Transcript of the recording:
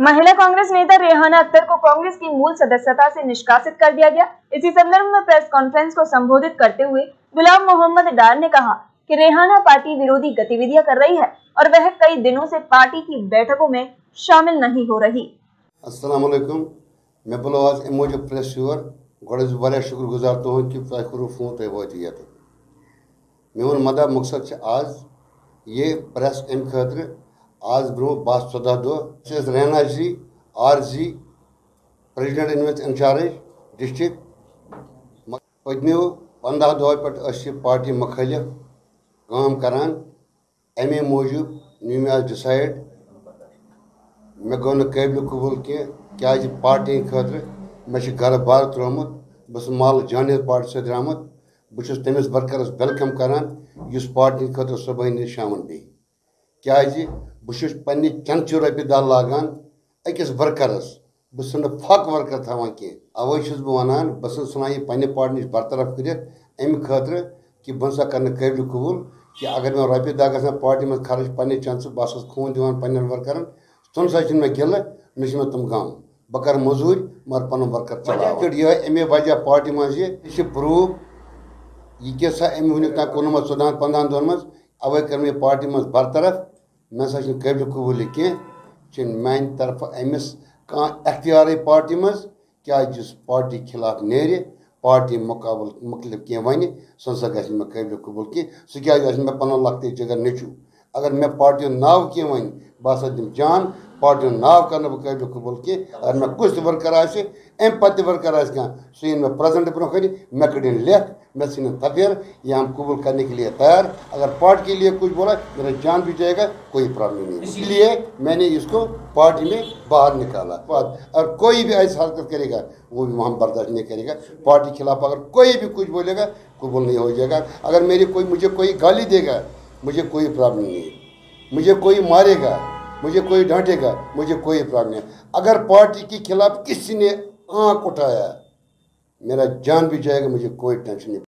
महिला कांग्रेस नेता रेहाना अख्तर को कांग्रेस की मूल सदस्यता से निष्कासित कर दिया गया। इसी संदर्भ में प्रेस कॉन्फ्रेंस को संबोधित करते हुए गुलाम मोहम्मद डार ने कहा कि रेहाना पार्टी विरोधी गतिविधियां कर रही है और वह कई दिनों से पार्टी की बैठकों में शामिल नहीं हो रही। अस्सलामुअलैकुम। मैं आज इमोज प्रेस शुगर गौड़ा शुक्रगुजार तो हूँ कि मेन मदा मकसद आज ये प्रेस अम ख आज ब्रो 12-14 दह रहना जी are G president invest in charge district पत्मो 15 दह पे पार्टी मुखालिफ काम करान अमे मूजूब नी मे आज डिसाइड मे गो नाबिल कबूल क्या पार्टी खतर मे घर बार त्रोमुत बस माल जानियर पार्टी समुत बहुत तमिस वर्करस वेलकम करान इस पार्टी खतर सुबह शामन बी क्या बहुत पे चंदचि रोपये दह लागान अकिस वर्करस बस फाक वर्कर थावान कह अवे बह वन बस ये पे पार्ट नश बरतरफ कर कि बन सा कर काबिल कबूल कि अगर मे रोपये दह ग पार्टी मे खर्च पे चंद बस खून दिवान पन्न वर्करन तुम सा मे गिल ना तुम गम बह कर मजूरी मगर पुन वर्कर चल ये अमे वजह पार्टी मे यह प्रूव यह क्या सा अमे वन तक 19-14-15 दिन मे अवे कर मे पार्टी मे बरतरफ मैं सा काबिल कबूल कह मान तरफ अमिस कह एख्तियार पार्टी मे क्या जिस पार्टी खिलाफ ने पार्टी मुकाबल मुख्तलिफ कह वन सह ग काबिल कबूल कह सह मे पुन लखते जगह नचू अगर मे पार्टी नाव कह वन बह दिम जान पार्टी नाव कर काबिल कबूल कह अगर मे कुछ वर्कर आम पे वर्कर आह मे प्रेजेंट ब्रो कर मे कड़न लेख मैं सीन तफीर यह हम कबूल करने के लिए तैयार अगर पार्टी के लिए कुछ बोला मेरा जान भी जाएगा कोई प्रॉब्लम नहीं। इसलिए मैंने इसको पार्टी में बाहर निकाला और कोई भी ऐसी हरकत करेगा वो भी वहाँ बर्दाश्त नहीं करेगा। पार्टी के खिलाफ अगर कोई भी कुछ बोलेगा कबूल नहीं हो जाएगा। अगर मेरी कोई मुझे कोई गाली देगा मुझे कोई प्रॉब्लम नहीं है। मुझे कोई मारेगा मुझे कोई डांटेगा मुझे कोई प्रॉब्लम नहीं। अगर पार्टी के खिलाफ किसी ने आँख उठाया मेरा जान भी जाएगा मुझे कोई टेंशन नहीं।